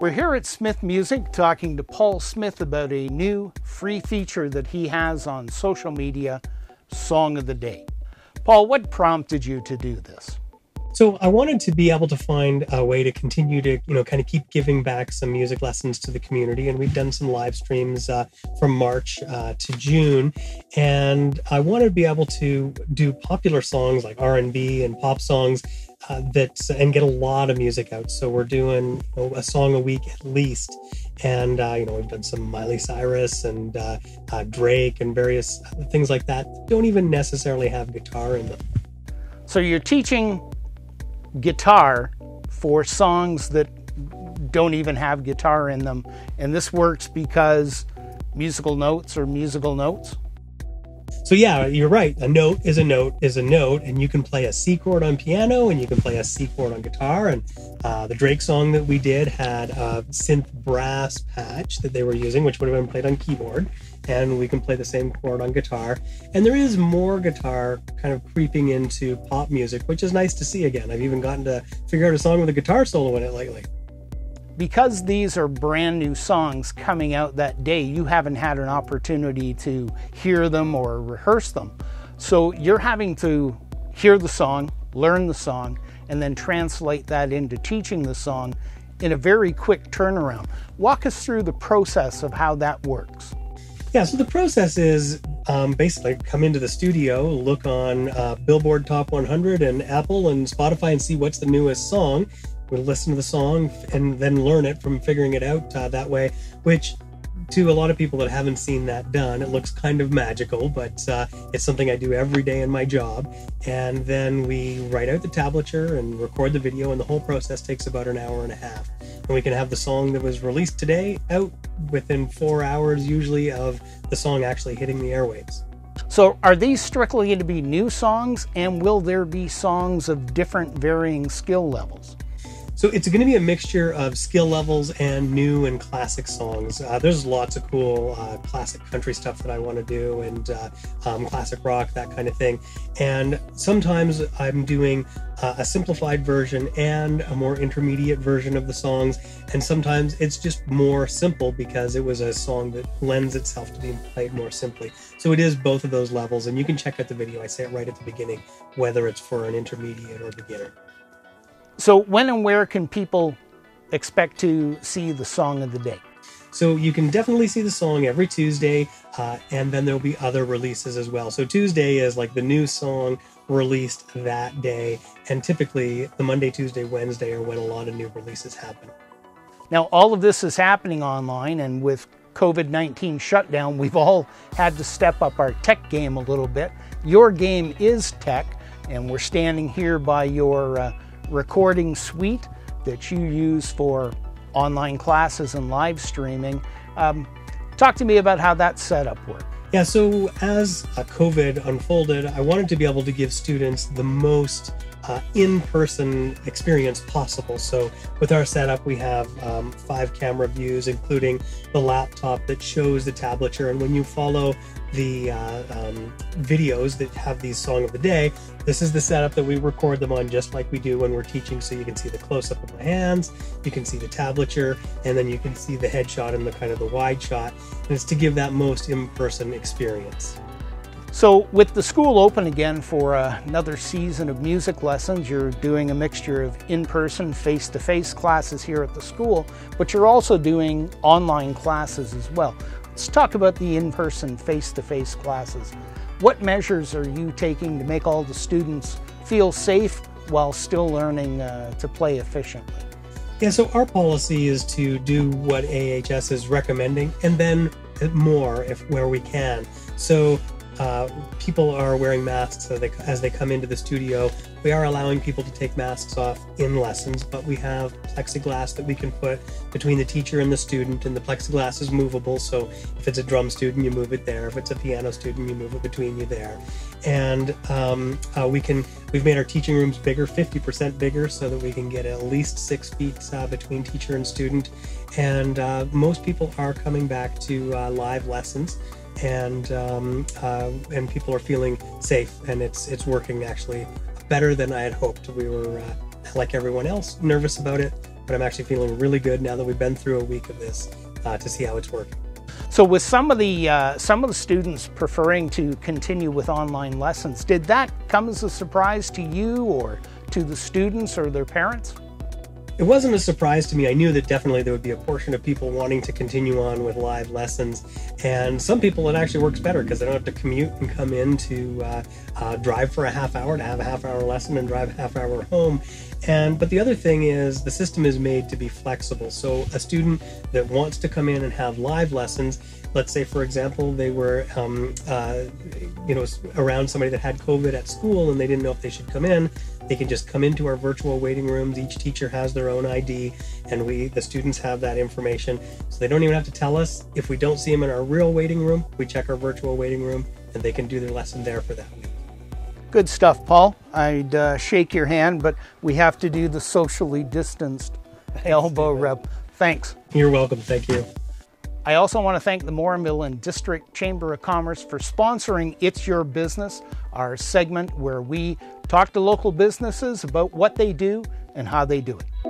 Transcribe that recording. We're here at Smith Music talking to Paul Smith about a new free feature that he has on social media, Song of the Day. Paul, what prompted you to do this? So I wanted to be able to find a way to continue to, kind of keep giving back some music lessons to the community. And we've done some live streams from March to June. And I wanted to be able to do popular songs like R&B and pop songs and get a lot of music out. So we're doing a song a week at least. And, we've done some Miley Cyrus and Drake and various things like that don't even necessarily have guitar in them. So you're teaching guitar for songs that don't even have guitar in them, and this works because musical notes are musical notes. So yeah, you're right. A note is a note is a note, and you can play a C chord on piano, and you can play a C chord on guitar. And the Drake song that we did had a synth brass patch that they were using, which would have been played on keyboard, and we can play the same chord on guitar. And there is more guitar kind of creeping into pop music, which is nice to see again. I've even gotten to figure out a song with a guitar solo in it lately. Because these are brand new songs coming out that day, you haven't had an opportunity to hear them or rehearse them. So you're having to hear the song, learn the song, and then translate that into teaching the song in a very quick turnaround. Walk us through the process of how that works. Yeah, so the process is basically come into the studio, look on Billboard Top 100 and Apple and Spotify and see what's the newest song. We'll listen to the song and then learn it from figuring it out that way, which to a lot of people that haven't seen that done, it looks kind of magical, but it's something I do every day in my job. And then we write out the tablature and record the video, and the whole process takes about an hour and a half. And we can have the song that was released today out within 4 hours, usually, of the song actually hitting the airwaves. So are these strictly going to be new songs, and will there be songs of different varying skill levels? So it's going to be a mixture of skill levels and new and classic songs. There's lots of cool classic country stuff that I want to do, and classic rock, that kind of thing. And sometimes I'm doing a simplified version and a more intermediate version of the songs. And sometimes it's just more simple because it was a song that lends itself to being played more simply. So it is both of those levels. And you can check out the video. I say it right at the beginning, whether it's for an intermediate or beginner. So when and where can people expect to see the Song of the Day? So you can definitely see the song every Tuesday, and then there'll be other releases as well. So Tuesday is like the new song released that day, and typically the Monday, Tuesday, Wednesday are when a lot of new releases happen. Now all of this is happening online, and with COVID-19 shutdown, we've all had to step up our tech game a little bit. Your game is tech, and we're standing here by your recording suite that you use for online classes and live streaming. Talk to me about how that setup worked. Yeah, so as COVID unfolded, I wanted to be able to give students the most in-person experience possible. So with our setup, we have 5 camera views, including the laptop that shows the tablature. And when you follow the videos that have these Song of the Day, this is the setup that we record them on, just like we do when we're teaching. So you can see the close-up of my hands, you can see the tablature, and then you can see the headshot and the kind of the wide shot. And it's to give that most in-person experience. So with the school open again for another season of music lessons, you're doing a mixture of in-person, face-to-face classes here at the school, but you're also doing online classes as well. Let's talk about the in-person, face-to-face classes. What measures are you taking to make all the students feel safe while still learning to play efficiently? Yeah, so our policy is to do what AHS is recommending and then more if where we can. So people are wearing masks as they come into the studio. We are allowing people to take masks off in lessons, but we have plexiglass that we can put between the teacher and the student, and the plexiglass is movable. So if it's a drum student, you move it there. If it's a piano student, you move it between you there. And we've made our teaching rooms bigger, 50% bigger, so that we can get at least 6 feet between teacher and student. And most people are coming back to live lessons. And people are feeling safe, and it's working actually better than I had hoped. We were, like everyone else, nervous about it, but I'm actually feeling really good now that we've been through a week of this to see how it's working. So with some of the students preferring to continue with online lessons, did that come as a surprise to you or to the students or their parents? It wasn't a surprise to me. I knew that definitely there would be a portion of people wanting to continue on with live lessons, and some people it actually works better because they don't have to commute and come in to drive for a half hour to have a half hour lesson and drive a half hour home. But the other thing is the system is made to be flexible. So a student that wants to come in and have live lessons, let's say, for example, they were around somebody that had COVID at school and they didn't know if they should come in, they can just come into our virtual waiting rooms. Each teacher has their own ID, and the students have that information. So they don't even have to tell us. If we don't see them in our real waiting room, we check our virtual waiting room and they can do their lesson there for that week. Good stuff, Paul. I'd shake your hand, but we have to do the socially distanced elbow rub. Thanks. You're welcome. Thank you. I also want to thank the Morinville and District Chamber of Commerce for sponsoring It's Your Business, our segment where we talk to local businesses about what they do and how they do it.